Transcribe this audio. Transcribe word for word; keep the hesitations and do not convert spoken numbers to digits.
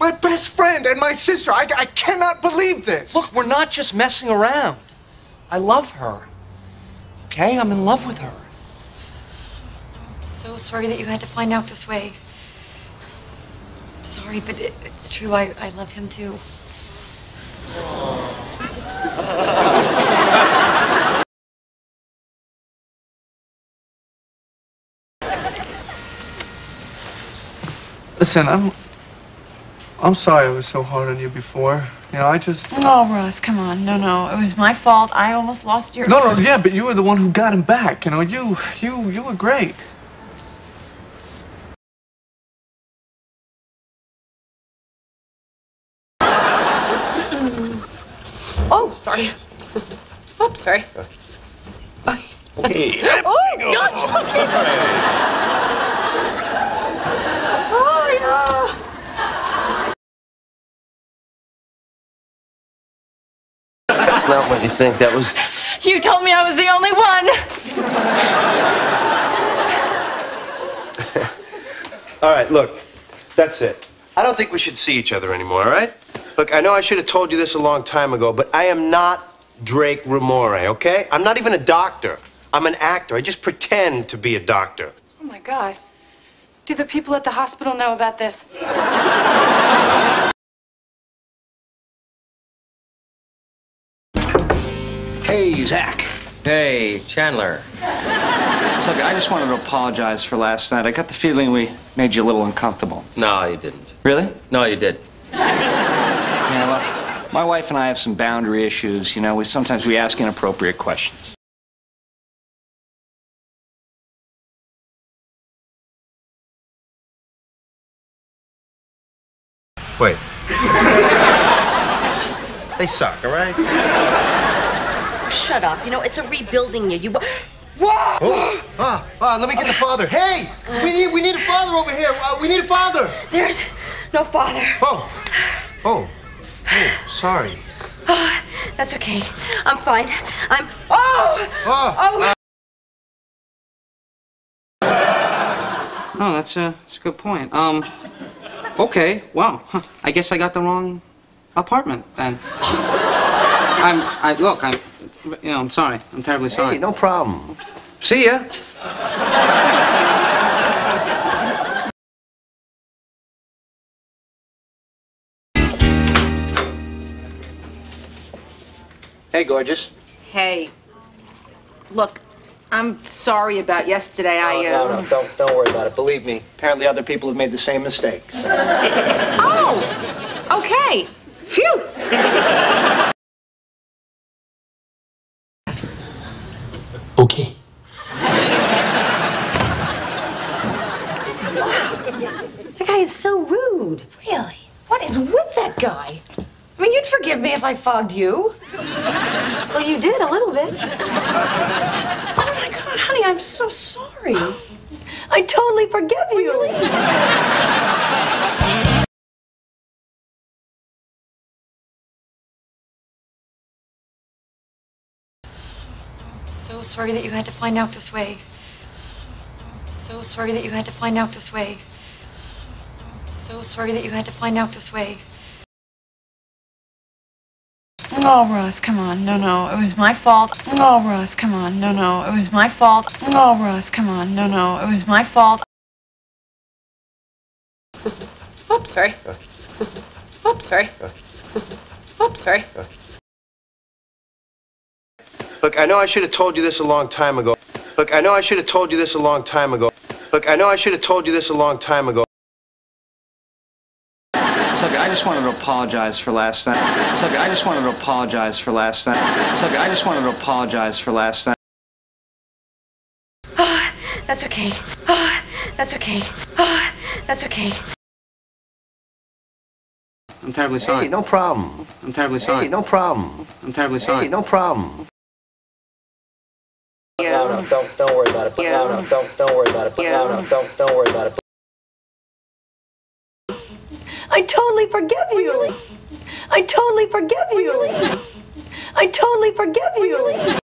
My best friend and my sister. I, I cannot believe this. Look, we're not just messing around. I love her. Okay? I'm in love with her. I'm so sorry that you had to find out this way. I'm sorry, but it, it's true. I, I love him, too. Listen, I'm... I'm sorry I was so hard on you before. You know, I just... No, Russ, come on. No, no. It was my fault. I almost lost your... No, no, yeah, but you were the one who got him back. You know, you, you, you were great. Oh, sorry. Oh, sorry. Bye. Hey, oh, go. Gosh, okay. Oh, yeah. That's not what you think. That was... You told me I was the only one. All right, look. That's it. I don't think we should see each other anymore, all right? Look, I know I should have told you this a long time ago, but I am not Drake Ramore, okay? I'm not even a doctor. I'm an actor. I just pretend to be a doctor. Oh, my God. Do the people at the hospital know about this? Hey, Zach. Hey, Chandler. Look, I just wanted to apologize for last night. I got the feeling we made you a little uncomfortable. No, you didn't. Really? No, you did. Yeah, well, my wife and I have some boundary issues. You know, we sometimes we ask inappropriate questions. Wait. They suck, all right? Shut up. You know, it's a rebuilding you. You... Whoa! Oh, ah, ah, let me get the father. Hey! We need, we need a father over here. Uh, we need a father. There's no father. Oh. Oh. Oh, sorry. Oh, that's okay. I'm fine. I'm... Oh! Oh! Oh, uh... oh that's, a, that's a good point. Um, okay. Wow. Huh. I guess I got the wrong apartment then. I'm... I, look, I'm... You know, I'm sorry. I'm terribly sorry. Hey, no problem. See ya. Hey, gorgeous. Hey. Look, I'm sorry about yesterday. No, I, uh... No, no, don't, don't worry about it. Believe me, apparently other people have made the same mistakes. So. Oh! Okay. Phew! Okay. Wow. That guy is so rude. Really? What is with that guy? I mean, you'd forgive me if I fogged you. Well, you did a little bit. Oh, my God, honey, I'm so sorry. I totally forgive you. Really? So sorry that you had to find out this way. I'm so sorry that you had to find out this way. I'm so sorry that you had to find out this way. No, Russ, come on. No, no. It was my fault. No, Russ, come on. No, no. It was my fault. No, Russ, come on. No, no. It was my fault. Oops, sorry. Oops, sorry. Oops, sorry. Look, I know I should have told you this a long time ago. Look, I know I should have told you this a long time ago. Look, I know I should have told you this a long time ago. Look, I just wanted to apologize for last night. Look, I just wanted to apologize for last night. Look, I just wanted to apologize for last night. Oh, that's okay. Oh, that's okay. Oh, that's okay. I'm terribly sorry. Hey, no problem. I'm terribly sorry. Hey, no problem. I'm terribly sorry. Hey, no problem. No, no, don't, don't worry about it. But yeah. No, no, don't, don't worry about it. But yeah. No, no, don't, don't worry about it. I totally forgive you. Really? I totally forgive you. Really? I totally forgive you. Really?